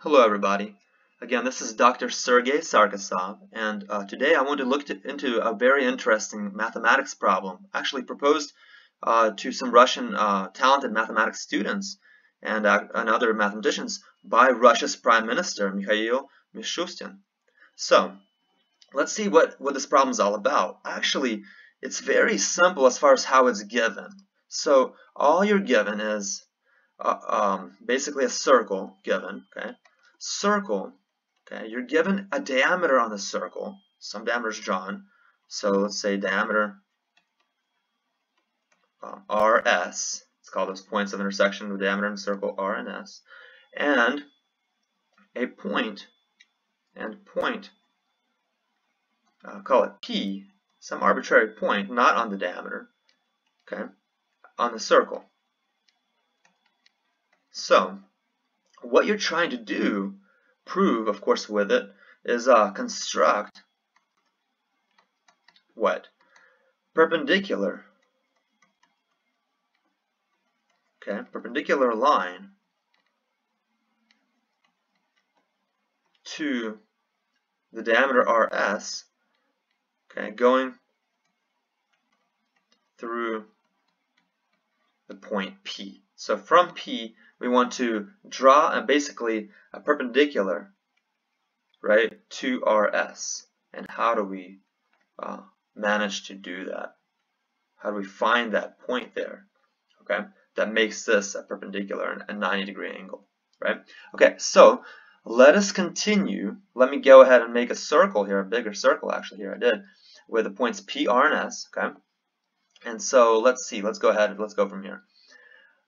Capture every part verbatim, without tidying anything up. Hello everybody, again this is Doctor Sergey Sarkisov, and uh, today I want to look to, into a very interesting mathematics problem, actually proposed uh, to some Russian uh, talented mathematics students and, uh, and other mathematicians by Russia's Prime Minister Mikhail Mishustin. So let's see what, what this problem is all about. Actually, it's very simple as far as how it's given. So all you're given is uh, um, basically a circle given, okay? circle, okay, you're given a diameter on the circle, some diameter is drawn, so let's say diameter uh, R S, let's call those points of intersection of the diameter and circle R and S, and a point, and point, uh, call it P, some arbitrary point, not on the diameter, okay, on the circle. So, what you're trying to do, prove, of course, with it, is uh, construct what? Perpendicular. Okay, perpendicular line to the diameter R S, okay, going through the point P. So from P, we want to draw a, basically a perpendicular, right, to R S. And how do we uh, manage to do that? How do we find that point there, okay, that makes this a perpendicular and a ninety degree angle, right? Okay, so let us continue. Let me go ahead and make a circle here, a bigger circle actually here I did, with the points P, R, and S, okay? And so let's see, let's go ahead and let's go from here.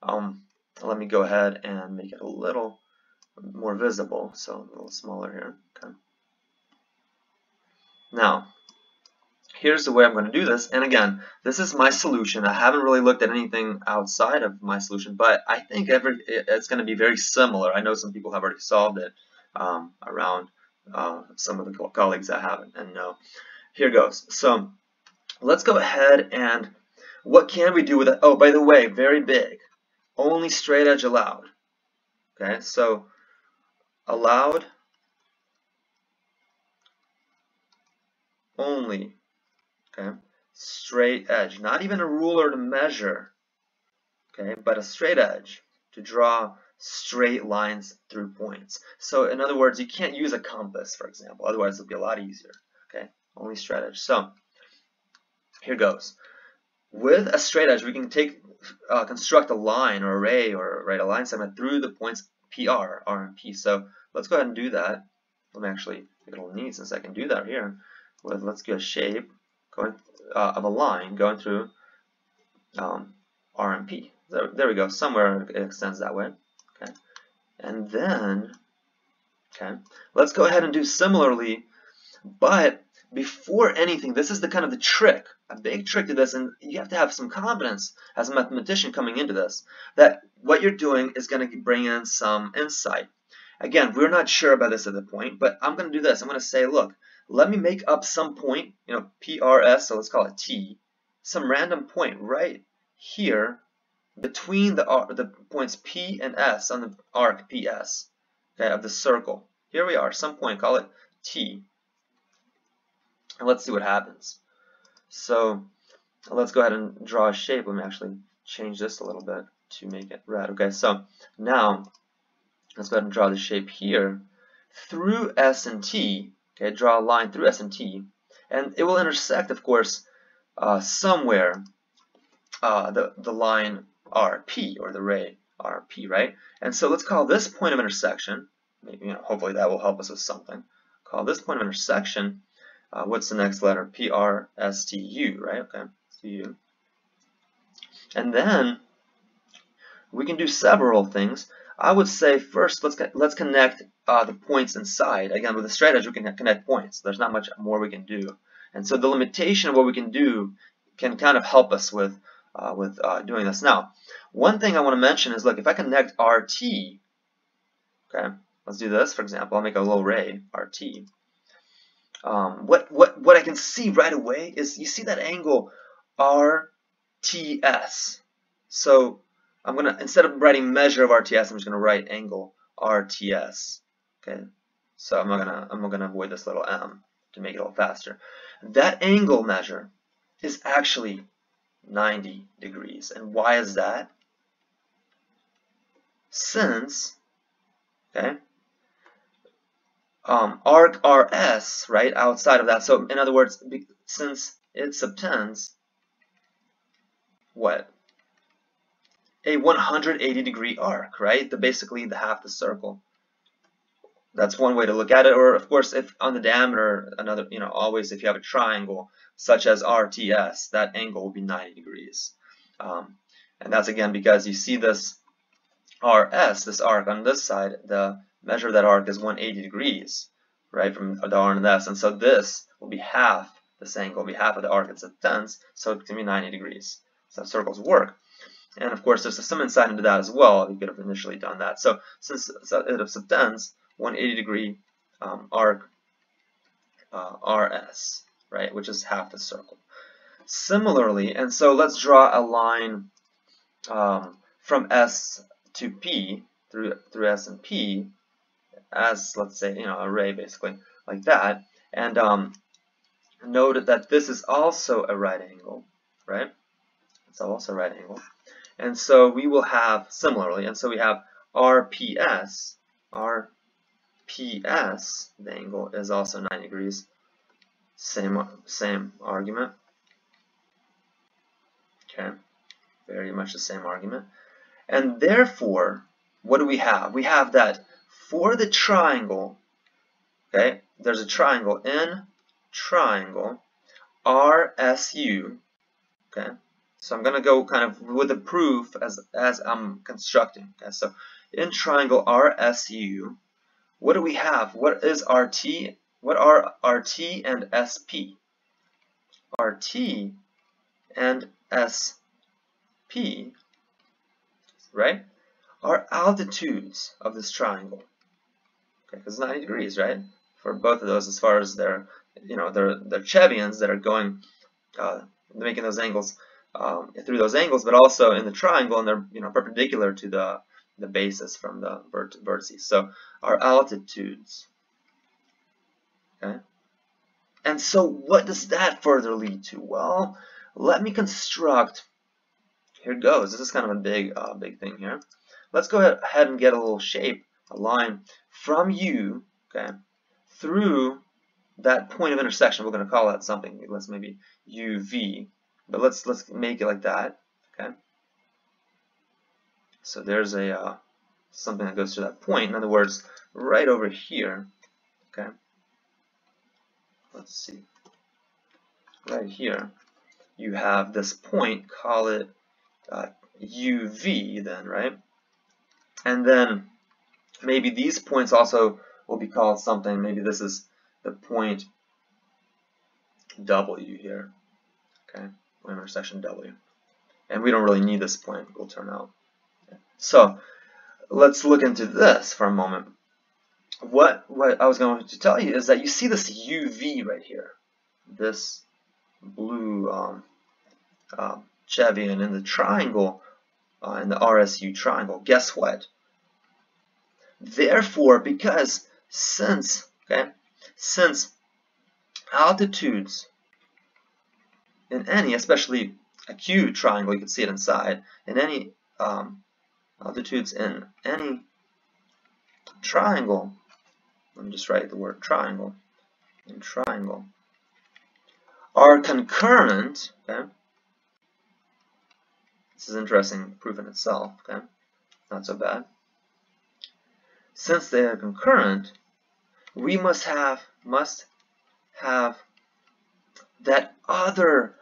Um, let me go ahead and make it a little more visible, so a little smaller here. Okay. Now, here's the way I'm going to do this, and again, this is my solution. I haven't really looked at anything outside of my solution, but I think every, it's going to be very similar. I know some people have already solved it um, around uh, some of the colleagues that haven't, and no. Here goes. So, let's go ahead and what can we do with it? Oh, by the way, very big. Only straight edge allowed, okay, so allowed only, okay, straight edge, not even a ruler to measure, okay, but a straight edge to draw straight lines through points. So in other words, you can't use a compass, for example, otherwise it'll be a lot easier, okay, only straight edge. So here goes. With a straight edge, we can take uh, construct a line or array or write a line segment through the points P, R, R, and P. So let's go ahead and do that. Let me actually make it a little neat since I can do that here. With, let's get a shape going uh, of a line going through um, R and P. There, there we go. Somewhere it extends that way. Okay, and then okay, let's go ahead and do similarly, but before anything, this is the kind of the trick, a big trick to this, and you have to have some confidence as a mathematician coming into this, that what you're doing is going to bring in some insight. Again, we're not sure about this at the point, but I'm going to do this. I'm going to say, look, let me make up some point, you know, P R S, so let's call it T, some random point right here between the, R, the points P and S on the arc P S, okay, of the circle. Here we are, some point, call it T. And let's see what happens. So let's go ahead and draw a shape. Let me actually change this a little bit to make it red. Okay, so now let's go ahead and draw the shape here through S and T. Okay, draw a line through S and T. And it will intersect, of course, uh, somewhere uh, the, the line R P or the ray R P, right? And so let's call this point of intersection. Maybe, you know, hopefully that will help us with something. Call this point of intersection. Uh, what's the next letter? P, R, S, T, U, right? Okay, T, U. And then we can do several things. I would say first, let's let's connect uh, the points inside. Again, with a straight edge, we can connect points. There's not much more we can do. And so the limitation of what we can do can kind of help us with uh, with uh, doing this. Now, one thing I want to mention is, look, if I connect R, T, okay, let's do this, for example. I'll make a little ray, R, T. Um, what, what, what I can see right away is you see that angle R T S. So I'm going to, instead of writing measure of R T S, I'm just going to write angle R T S. Okay, so I'm gonna I'm gonna avoid this little m to make it all faster. That angle measure is actually ninety degrees, and why is that? Since, okay, um, arc R S, right, outside of that. So in other words, since it subtends what? A one hundred eighty degree arc, right? The basically the half the circle. That's one way to look at it. Or of course, if on the diameter, another, you know, always if you have a triangle such as R T S, that angle will be ninety degrees. Um, and that's again because you see this R S, this arc on this side, the measure of that arc is one hundred eighty degrees, right, from the R and S. And so this will be half, this angle will be half of the arc, it's a tenth, so it can be ninety degrees. So circles work. And of course, there's some insight into that as well. You could have initially done that. So since it subtends one hundred eighty degree um, arc uh, R S, right, which is half the circle. Similarly, and so let's draw a line um, from S to P through through S and P as, let's say, you know, an array basically like that. And um, note that this is also a right angle, right? It's also a right angle. And so we will have, similarly, and so we have R P S, R P S, the angle is also ninety degrees, same, same argument, okay, very much the same argument. And therefore, what do we have? We have that for the triangle, okay, there's a triangle in triangle, R S U, okay. So I'm going to go kind of with the proof as, as I'm constructing. Okay, so in triangle R S U, what do we have? What is R T? What are R T and S P? R T and S P, right, are altitudes of this triangle. Okay, because it's ninety degrees, right, for both of those as far as their, you know, their, their Chevians that are going, uh, making those angles. Um, through those angles, but also in the triangle, and they're, you know, perpendicular to the the basis from the vert vertices. So our altitudes. Okay, and so what does that further lead to? Well, let me construct. Here goes. This is kind of a big, uh, big thing here. Let's go ahead and get a little shape, a line from U, okay, through that point of intersection. We're going to call that something. Let's maybe U V. But let's let's make it like that, okay? So there's a uh, something that goes to that point. In other words, right over here, okay? Let's see. Right here, you have this point. Call it uh, U V, then, right? And then maybe these points also will be called something. Maybe this is the point W here, okay? Intersection W, and we don't really need this point, it will turn out. Okay. So let's look into this for a moment. What what I was going to tell you is that you see this U V right here, this blue um, uh, Chevian in the triangle, uh, in the R S U triangle. Guess what? Therefore, because since, okay, since altitudes in any, especially acute triangle, you can see it inside, in any um, altitudes in any triangle, let me just write the word triangle, in triangle, are concurrent, okay? This is interesting proof in itself, okay? Not so bad. Since they are concurrent, we must have, must have that other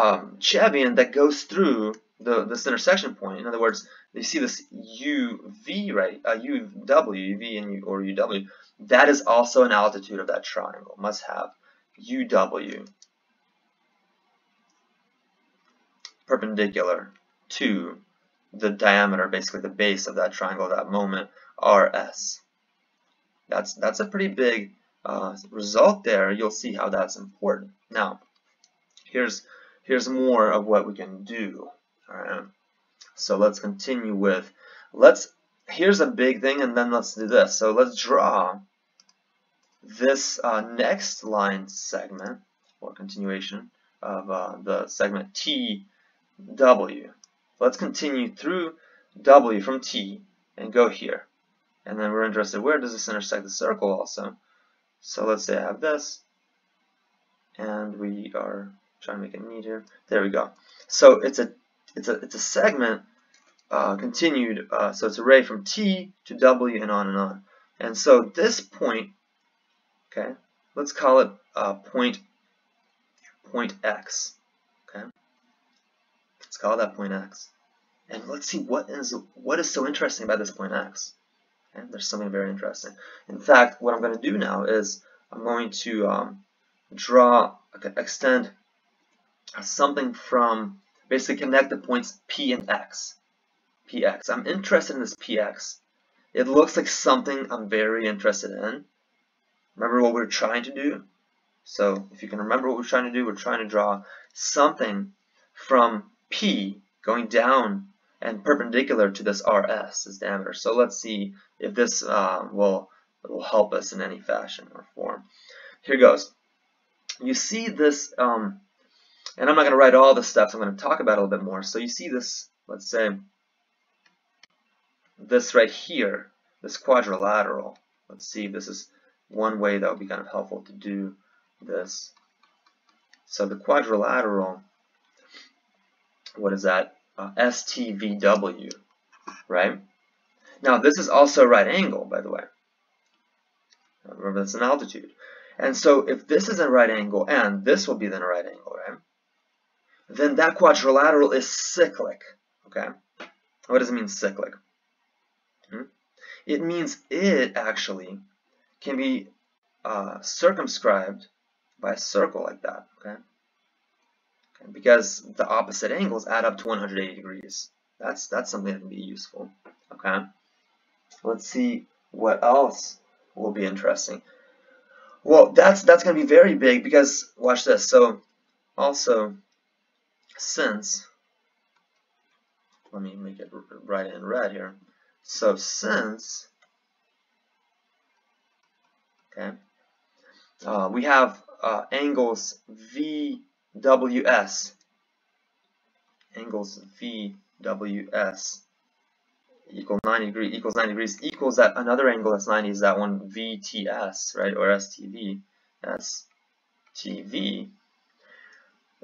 Um, Chevian that goes through the, this intersection point. In other words, you see this U V, right? Uh, U W, U V and U, or U W. That is also an altitude of that triangle. Must have U W perpendicular to the diameter, basically the base of that triangle at that moment, R S. That's, that's a pretty big uh, result there. You'll see how that's important. Now, here's Here's more of what we can do. All right. So let's continue with, let's here's a big thing, and then let's do this. So let's draw this uh, next line segment, or continuation of uh, the segment T W. Let's continue through W from T and go here. And then we're interested, where does this intersect the circle also? So let's say I have this, and we are trying to make it neat here. There we go. So it's a it's a it's a segment uh, continued. Uh, so it's an array from T to W and on and on. And so this point, okay, let's call it uh, point point X. Okay, let's call that point X. And let's see what is what is so interesting about this point X. And there's something very interesting. In fact, what I'm going to do now is I'm going to um, draw, extend something from, basically connect the points P and X. P X. I'm interested in this P X. It looks like something I'm very interested in. Remember what we're trying to do? So if you can remember what we're trying to do, we're trying to draw something from P going down and perpendicular to this R S, this diameter. So let's see if this uh, will, will help us in any fashion or form. Here goes. You see this, um, and I'm not going to write all the steps, I'm going to talk about it a little bit more. So you see this, let's say, this right here, this quadrilateral. Let's see if this is one way that would be kind of helpful to do this. So the quadrilateral, what is that? Uh, S T V W, right? Now this is also a right angle, by the way. Remember, that's an altitude. And so if this is a right angle, and this will be then a right angle, right? Then that quadrilateral is cyclic, okay? What does it mean, cyclic? Hmm? It means it actually can be uh, circumscribed by a circle like that, okay? Because the opposite angles add up to one hundred eighty degrees. That's that's something that can be useful. Okay. Let's see what else will be interesting. Well, that's that's going to be very big because watch this. So also since, let me make it right in red here. So since, okay, uh, we have uh, angles V. W S, angles V W S equal ninety degrees, equals ninety degrees, equals that another angle that's ninety is that one V T S, right, or S T V, S T V.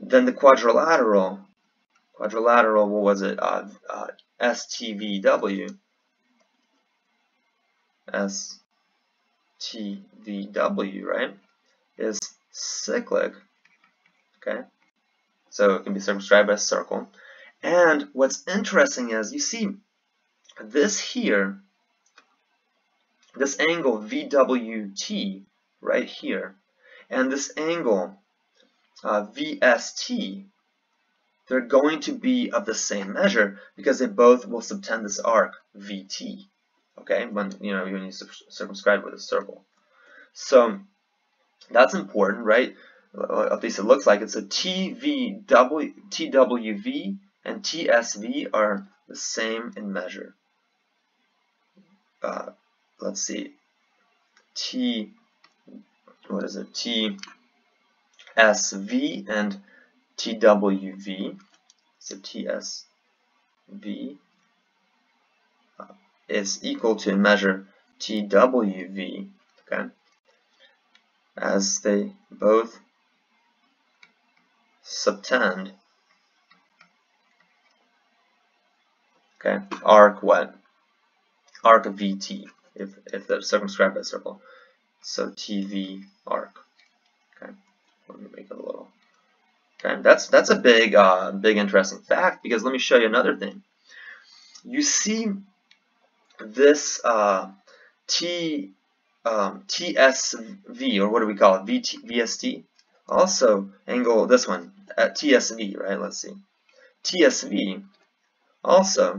Then the quadrilateral, quadrilateral, what was it, uh, uh, S T V W, S T V W, right, is cyclic. Okay, so it can be circumscribed by a circle. And what's interesting is, you see, this here, this angle V W T right here, and this angle uh, V S T, they're going to be of the same measure because they both will subtend this arc V T. Okay, when you know when you circumscribe with a circle. So that's important, right? At least it looks like it. So T V W, T W V and T S V are the same in measure. Uh, let's see. T, what is it? T S V and T W V. So T S V uh, is equal to measure T W V. Okay, as they both subtend, okay, arc what? Arc V T, if, if they're circumscribed by a circle. So T V arc, okay, let me make it a little, okay, that's, that's a big, uh, big interesting fact, because let me show you another thing. You see this uh, T, um, T S V, or what do we call it, V T, V S T? Also, angle, this one, at T S V, right, let's see. T S V, also,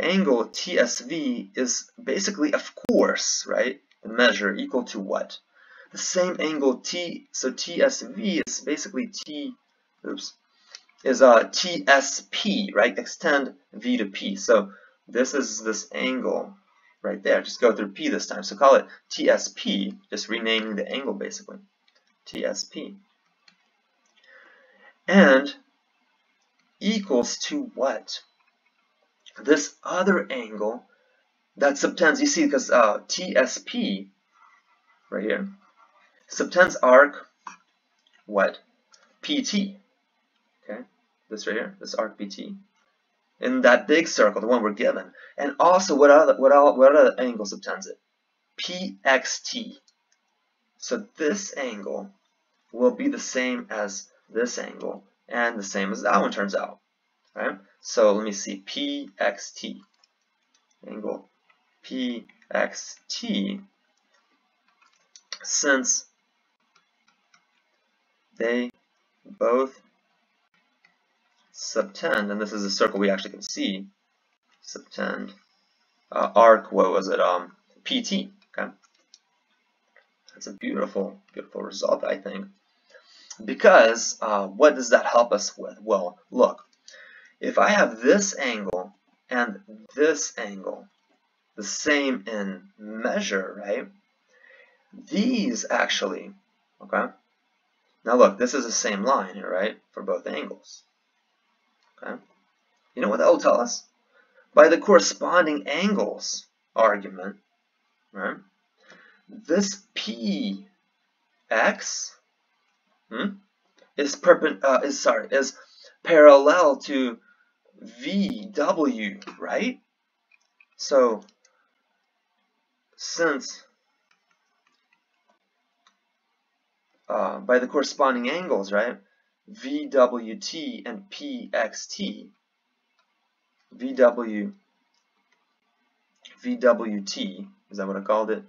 angle T S V is basically, of course, right, the measure equal to what? The same angle T, so T S V is basically T, oops, is uh, T S P, right, extend V to P. So This is this angle right there. Just go through P this time. So call it T S P, just renaming the angle basically. T S P. And equals to what? This other angle that subtends, you see, because uh, T S P right here subtends arc what? P T. Okay, this right here, this arc P T in that big circle, the one we're given. And also what other what all what other angle subtends it? P X T. So this angle will be the same as this angle and the same as that one, turns out. Right? So let me see, P X T, angle P X T, since they both subtend, and this is a circle we actually can see, subtend uh, arc, what was it, um, P T, okay? That's a beautiful, beautiful result, I think. Because uh, what does that help us with? Well, look, if I have this angle and this angle the same in measure, right? These actually, okay? Now look, this is the same line here, right? For both angles, okay? You know what that will tell us? By the corresponding angles argument, right? This P X, hmm, is perpend uh, is sorry is parallel to V W, right? So since uh, by the corresponding angles, right, V W T and P X T, V W V W T, is that what I called it?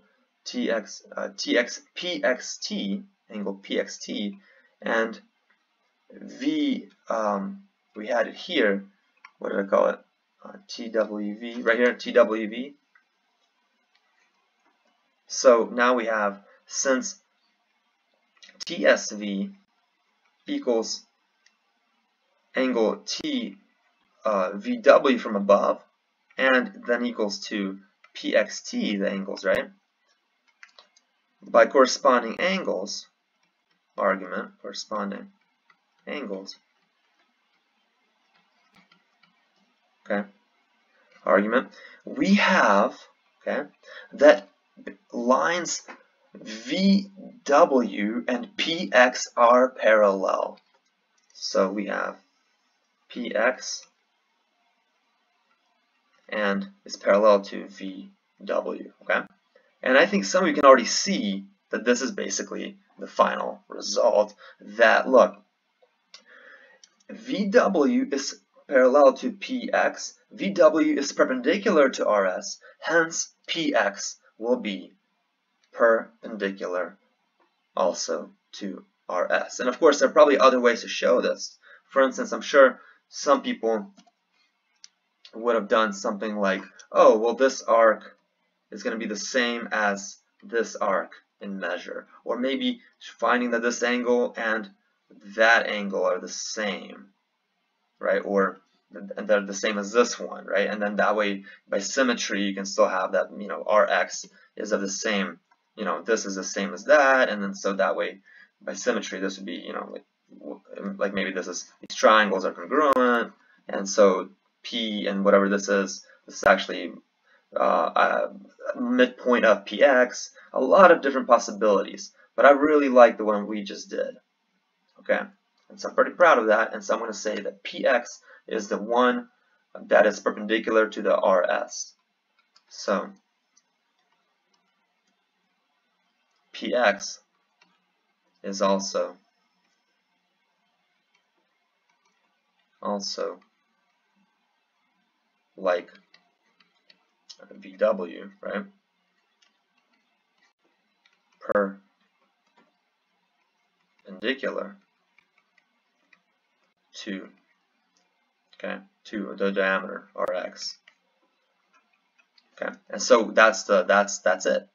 T X uh, T X P X T, angle P X T, and V, um, we had it here, what did I call it, uh, T W V, right here, T W V. So now we have, since T S V equals angle T, uh, V W from above, and then equals to P X T, the angles, right? By corresponding angles, argument, corresponding angles, okay, argument, we have, okay, that lines V W and P X are parallel. So we have P X and it's parallel to V W, okay? And I think some of you can already see that this is basically the final result, that, look, V W is parallel to P X, V W is perpendicular to R S, hence P X will be perpendicular also to R S. And of course, there are probably other ways to show this. For instance, I'm sure some people would have done something like, oh, well, this arc is going to be the same as this arc in measure, or maybe finding that this angle and that angle are the same, right? Or and they're the same as this one, right? And then that way, by symmetry, you can still have that, you know, R X is of the same, you know, this is the same as that, and then so that way, by symmetry, this would be, you know, like, like maybe this is, these triangles are congruent, and so P and whatever this is, this is actually Uh, uh, midpoint of P X, a lot of different possibilities, but I really like the one we just did, okay? And so I'm pretty proud of that, and so I'm going to say that P X is the one that is perpendicular to the R S. So P X is also also like V W, right? Perpendicular to, okay, to the diameter R X. Okay, and so that's the that's that's it.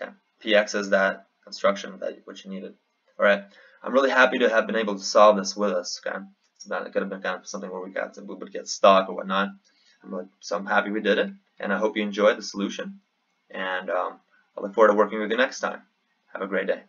Okay, P X is that construction that which you needed. All right, I'm really happy to have been able to solve this with us. Okay, it's not, it could have been kind of something where we got we would get stuck or whatnot. I'm, so I'm happy we did it, and I hope you enjoyed the solution, and um, I look forward to working with you next time. Have a great day.